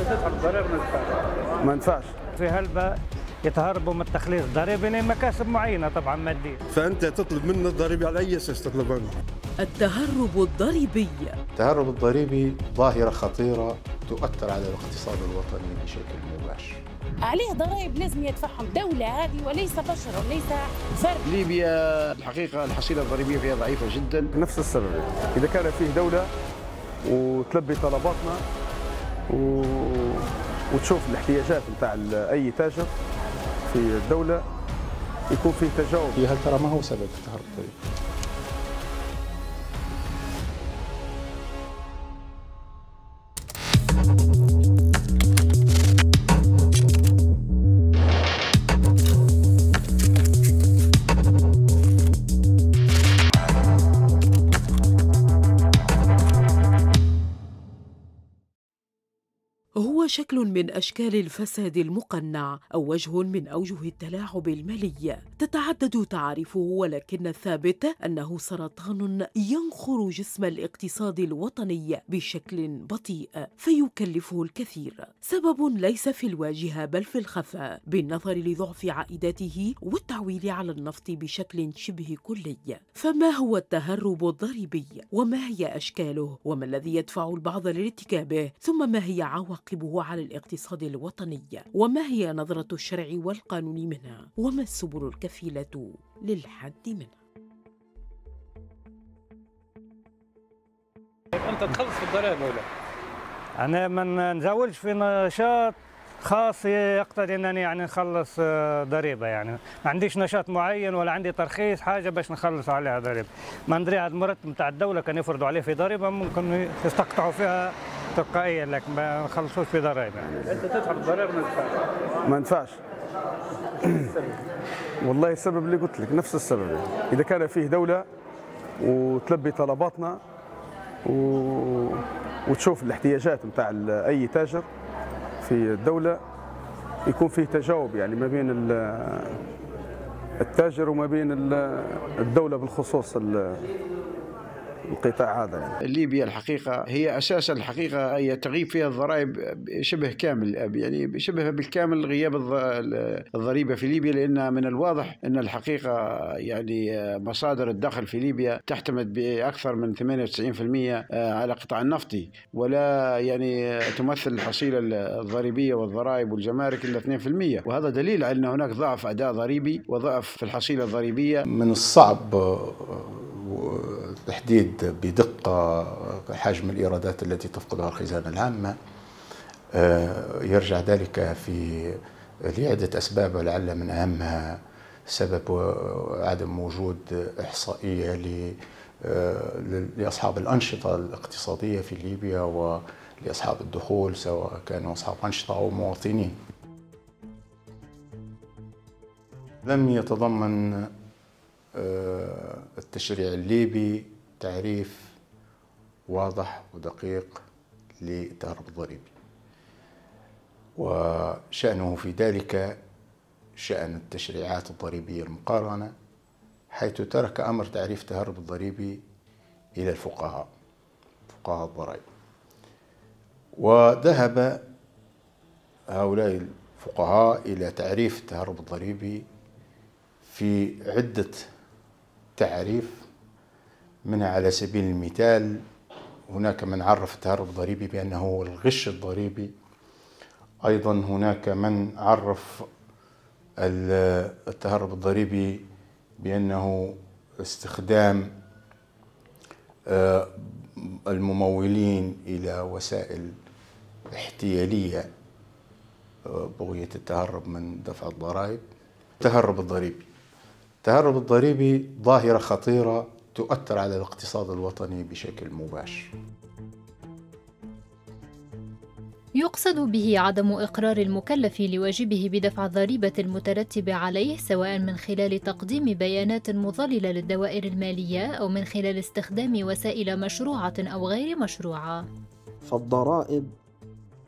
المؤسسات الضرر ما ينفعش. ما ينفعش. في هلبة يتهربوا من التخليص الضريبي لأن مكاسب معينة طبعا مادية. فأنت تطلب منه الضريبي على أي أساس تطلب منه؟ التهرب الضريبي. التهرب الضريبي ظاهرة خطيرة تؤثر على الاقتصاد الوطني بشكل مباشر. عليه ضرائب لازم يدفعهم الدولة هذه وليس بشر وليس فرد. ليبيا الحقيقة الحصيلة الضريبية فيها ضعيفة جدا. نفس السبب، إذا كان فيه دولة وتلبي طلباتنا وتشوف الاحتياجات نتاع أي تاجر في الدولة يكون فيه تجاوب. هل ترى ما هو سبب التهرب الضريبي؟ هو شكل من أشكال الفساد المقنع أو وجه من أوجه التلاعب المالي تتعدد تعريفه، ولكن الثابت أنه سرطان ينخر جسم الاقتصاد الوطني بشكل بطيء فيكلفه الكثير. سبب ليس في الواجهة بل في الخفاء بالنظر لضعف عائداته والتعويل على النفط بشكل شبه كلي. فما هو التهرب الضريبي؟ وما هي أشكاله؟ وما الذي يدفع البعض لارتكابه؟ ثم ما هي عواقبه على الاقتصاد الوطني؟ وما هي نظرة الشرع والقانون منها؟ وما السبل الكفيلة للحد منها؟ أنت تخلص في الضرائب ولا؟ أنا ما نزاولش في نشاط خاص يقتضي أنني يعني نخلص ضريبة، يعني ما عنديش نشاط معين ولا عندي ترخيص حاجة باش نخلص عليها ضريبة. ما ندري هذا المرتب نتاع الدولة كان يفرضوا عليه في ضريبة ممكن يستقطعوا فيها تلقائيا، لكن ما نخلصوش في ضرائب. يعني انت تدفع الضرائب ما ينفعش. والله السبب اللي قلت لك، نفس السبب. اذا كان فيه دولة وتلبي طلباتنا وتشوف الاحتياجات نتاع اي تاجر في الدولة يكون فيه تجاوب يعني ما بين التاجر وما بين الدولة بالخصوص القطاع هذا. يعني ليبيا الحقيقة هي أساسا الحقيقة هي تغيب فيها الضرائب شبه كامل، يعني شبه بالكامل غياب الضريبة في ليبيا، لأن من الواضح أن الحقيقة يعني مصادر الدخل في ليبيا تعتمد بأكثر من 98% على القطاع النفطي، ولا يعني تمثل الحصيلة الضريبية والضرائب والجمارك إلا 2%، وهذا دليل على أن هناك ضعف أداء ضريبي وضعف في الحصيلة الضريبية. من الصعب تحديد بدقة حجم الإيرادات التي تفقدها الخزانة العامة. يرجع ذلك في لعدة أسباب، ولعل من أهمها سبب عدم وجود إحصائية لأصحاب الأنشطة الاقتصادية في ليبيا ولأصحاب الدخول، سواء كانوا أصحاب أنشطة أو مواطنين. لم يتضمن التشريع الليبي تعريف واضح ودقيق للتهرب الضريبي، وشأنه في ذلك شأن التشريعات الضريبية المقارنة، حيث ترك أمر تعريف التهرب الضريبي إلى الفقهاء، فقهاء الضرائب، وذهب هؤلاء الفقهاء إلى تعريف التهرب الضريبي في عدة تعريف. منها على سبيل المثال هناك من عرف التهرب الضريبي بأنه هو الغش الضريبي، أيضا هناك من عرف التهرب الضريبي بأنه استخدام الممولين إلى وسائل احتيالية بغية التهرب من دفع الضرائب. التهرب الضريبي ظاهرة خطيرة تؤثر على الاقتصاد الوطني بشكل مباشر. يقصد به عدم إقرار المكلف لواجبه بدفع الضريبة المترتبة عليه، سواء من خلال تقديم بيانات مضللة للدوائر المالية أو من خلال استخدام وسائل مشروعة أو غير مشروعة. فالضرائب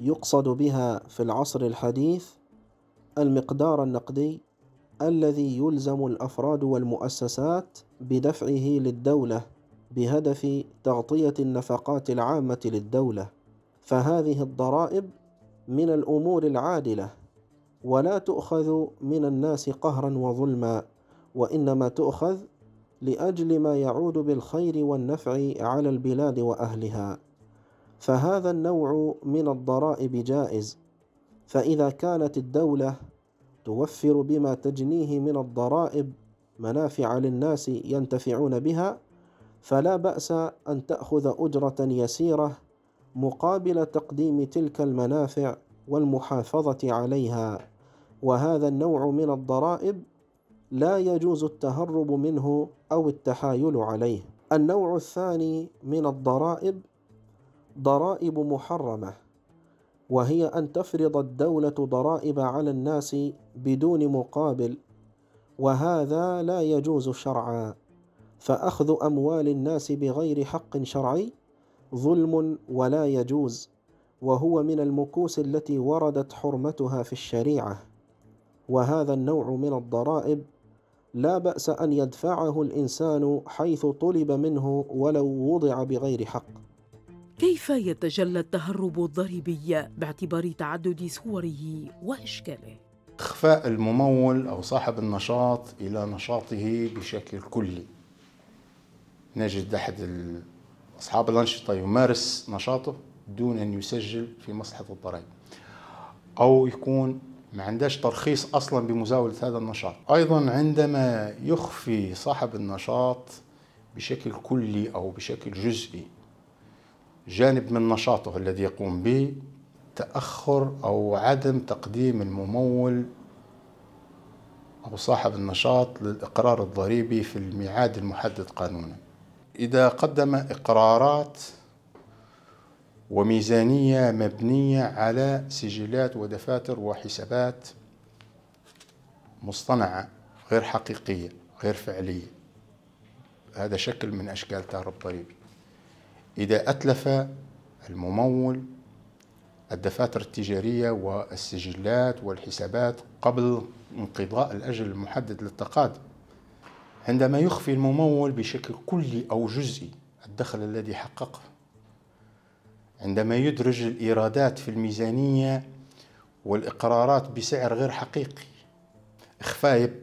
يقصد بها في العصر الحديث المقدار النقدي الذي يلزم الأفراد والمؤسسات بدفعه للدولة بهدف تغطية النفقات العامة للدولة، فهذه الضرائب من الأمور العادلة، ولا تؤخذ من الناس قهرا وظلما، وإنما تؤخذ لأجل ما يعود بالخير والنفع على البلاد وأهلها. فهذا النوع من الضرائب جائز، فإذا كانت الدولة توفر بما تجنيه من الضرائب منافع للناس ينتفعون بها، فلا بأس أن تأخذ أجرة يسيرة مقابل تقديم تلك المنافع والمحافظة عليها. وهذا النوع من الضرائب لا يجوز التهرب منه أو التحايل عليه. النوع الثاني من الضرائب ضرائب محرمة، وهي أن تفرض الدولة ضرائب على الناس بدون مقابل، وهذا لا يجوز شرعا، فأخذ أموال الناس بغير حق شرعي ظلم ولا يجوز، وهو من المكوس التي وردت حرمتها في الشريعة. وهذا النوع من الضرائب لا بأس أن يدفعه الإنسان حيث طلب منه ولو وضع بغير حق. كيف يتجلى التهرب الضريبي باعتبار تعدد صوره وأشكاله؟ إخفاء الممول أو صاحب النشاط إلى نشاطه بشكل كلي. نجد أحد أصحاب الأنشطة يمارس نشاطه دون أن يسجل في مصلحة الضرائب، أو يكون ما عندهش ترخيص أصلا بمزاولة هذا النشاط. أيضا عندما يخفي صاحب النشاط بشكل كلي أو بشكل جزئي جانب من نشاطه الذي يقوم به، تأخر أو عدم تقديم الممول أو صاحب النشاط للإقرار الضريبي في الميعاد المحدد قانونا. إذا قدم إقرارات وميزانية مبنية على سجلات ودفاتر وحسابات مصطنعة غير حقيقية غير فعلية، هذا شكل من أشكال التهرب الضريبي. إذا أتلف الممول الدفاتر التجارية والسجلات والحسابات قبل انقضاء الأجل المحدد للتقادم، عندما يخفي الممول بشكل كلي أو جزئي الدخل الذي حققه، عندما يدرج الإيرادات في الميزانية والإقرارات بسعر غير حقيقي،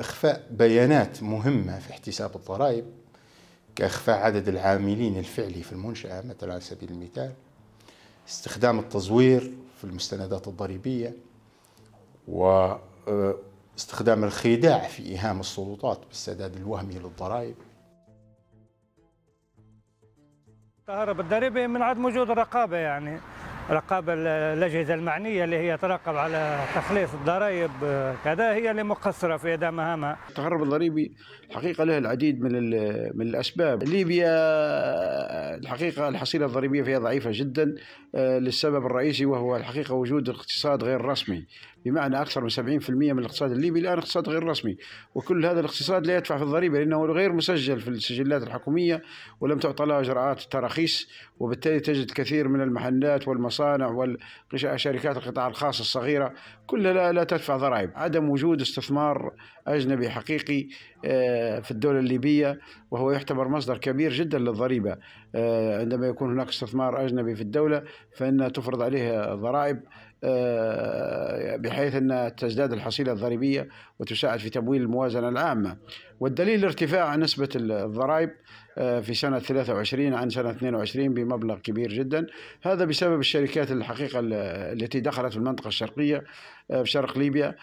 إخفاء بيانات مهمة في احتساب الضرائب كإخفاء عدد العاملين الفعلي في المنشأة مثلا على سبيل المثال، استخدام التزوير في المستندات الضريبية، واستخدام الخداع في إيهام السلطات بالسداد الوهمي للضرائب. التهرب الضريبي من عدم وجود الرقابة، يعني رقابة الأجهزة المعنية اللي هي تراقب على تخليص الضرائب كذا، هي اللي مقصرة في أداء مهامها. التهرب الضريبي الحقيقة له العديد من الأسباب. ليبيا الحقيقة الحصيلة الضريبية فيها ضعيفة جدا للسبب الرئيسي، وهو الحقيقة وجود اقتصاد غير رسمي، بمعنى أكثر من 70% من الاقتصاد الليبي الآن اقتصاد غير رسمي، وكل هذا الاقتصاد لا يدفع في الضريبة لأنه غير مسجل في السجلات الحكومية ولم تعطى له إجراءات تراخيص، وبالتالي تجد كثير من المحلات والمصانع والشركات القطاع الخاص الصغيرة كلها لا تدفع ضرائب. عدم وجود استثمار أجنبي حقيقي في الدولة الليبية، وهو يعتبر مصدر كبير جدا للضريبة. عندما يكون هناك استثمار أجنبي في الدولة فإنها تفرض عليها ضرائب، بحيث أنها تزداد الحصيلة الضريبية وتساعد في تمويل الموازنة العامة. والدليل ارتفاع نسبة الضرائب في سنة 23 عن سنة 22 بمبلغ كبير جدا، هذا بسبب الشركات الحقيقة التي دخلت في المنطقة الشرقية في شرق ليبيا،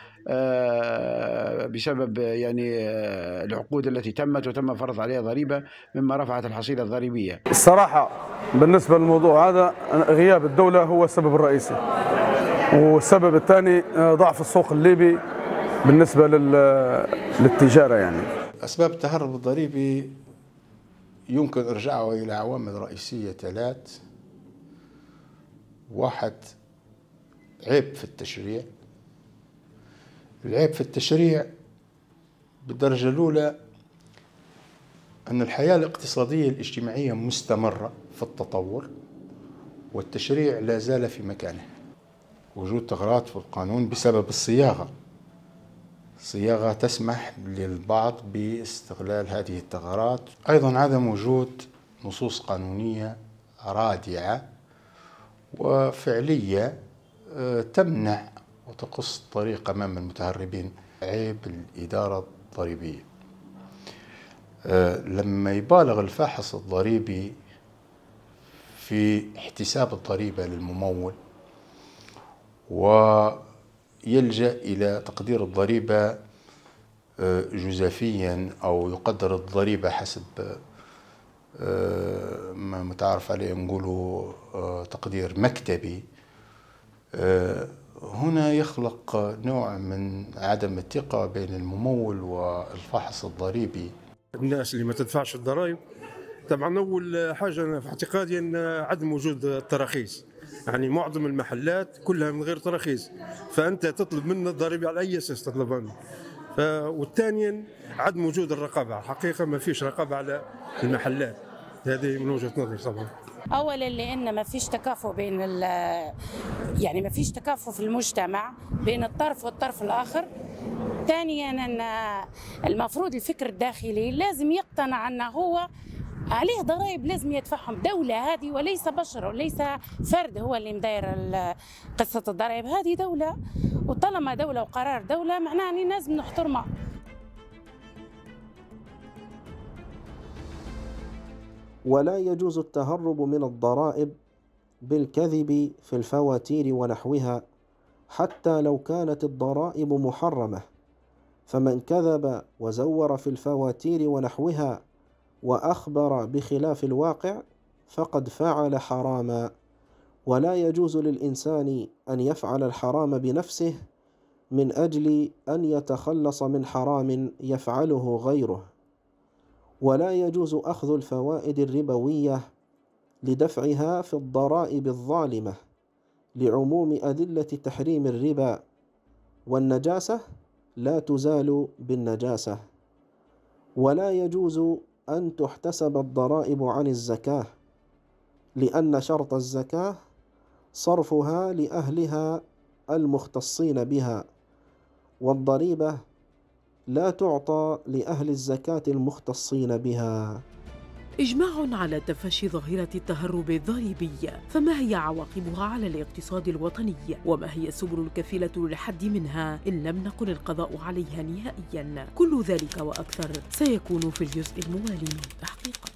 بسبب يعني العقود التي تمت وتم فرض عليها ضريبة، مما رفعت الحصيلة الضريبية. الصراحة بالنسبة للموضوع هذا غياب الدولة هو السبب الرئيسي، والسبب الثاني ضعف السوق الليبي بالنسبة للتجارة. يعني أسباب التهرب الضريبي يمكن إرجاعها إلى عوامل رئيسية ثلاث. واحد، عيب في التشريع. العيب في التشريع بالدرجة الأولى أن الحياة الاقتصادية الاجتماعية مستمرة في التطور، والتشريع لا زال في مكانه. وجود ثغرات في القانون بسبب الصياغة، صياغة تسمح للبعض باستغلال هذه الثغرات. أيضا عدم وجود نصوص قانونية رادعة وفعلية تمنع وتقص الطريق أمام المتهربين. عيب الإدارة الضريبية لما يبالغ الفاحص الضريبي في احتساب الضريبة للممول ويلجأ إلى تقدير الضريبة جزافيا أو يقدر الضريبة حسب ما متعارف عليه نقوله تقدير مكتبي. هنا يخلق نوع من عدم الثقة بين الممول والفاحص الضريبي. الناس اللي ما تدفعش الضرائب طبعا أول حاجة أنا في اعتقادي أن عدم وجود التراخيص، يعني معظم المحلات كلها من غير تراخيص، فأنت تطلب منه الضريبة على أي أساس تطلب منه؟ والثانيا عدم وجود الرقابة، الحقيقة ما فيش رقابة على المحلات، هذه من وجهة نظري طبعا. أولا لأن ما فيش تكافؤ بين يعني ما فيش تكافؤ في المجتمع بين الطرف والطرف الآخر. ثانيا أن المفروض الفكر الداخلي لازم يقتنع أنه هو عليه ضرائب لازم يدفعهم، دولة هذه وليس بشر وليس فرد هو اللي مداير قصة الضرائب، هذه دولة، وطالما دولة وقرار دولة معناه أني لازم نحترمها. ولا يجوز التهرب من الضرائب بالكذب في الفواتير ونحوها، حتى لو كانت الضرائب محرمة، فمن كذب وزور في الفواتير ونحوها وأخبر بخلاف الواقع فقد فعل حراما. ولا يجوز للإنسان أن يفعل الحرام بنفسه من أجل أن يتخلص من حرام يفعله غيره. ولا يجوز أخذ الفوائد الربوية لدفعها في الضرائب الظالمة لعموم أدلة تحريم الربا، والنجاسة لا تزال بالنجاسة. ولا يجوز أن تحتسب الضرائب عن الزكاة، لأن شرط الزكاة صرفها لأهلها المختصين بها، والضريبة لا تعطى لأهل الزكاة المختصين بها. إجماع على تفشي ظاهرة التهرب الضريبي، فما هي عواقبها على الاقتصاد الوطني؟ وما هي السبل الكفيلة للحد منها إن لم نكن القضاء عليها نهائياً؟ كل ذلك وأكثر سيكون في الجزء الموالي من التحقيق.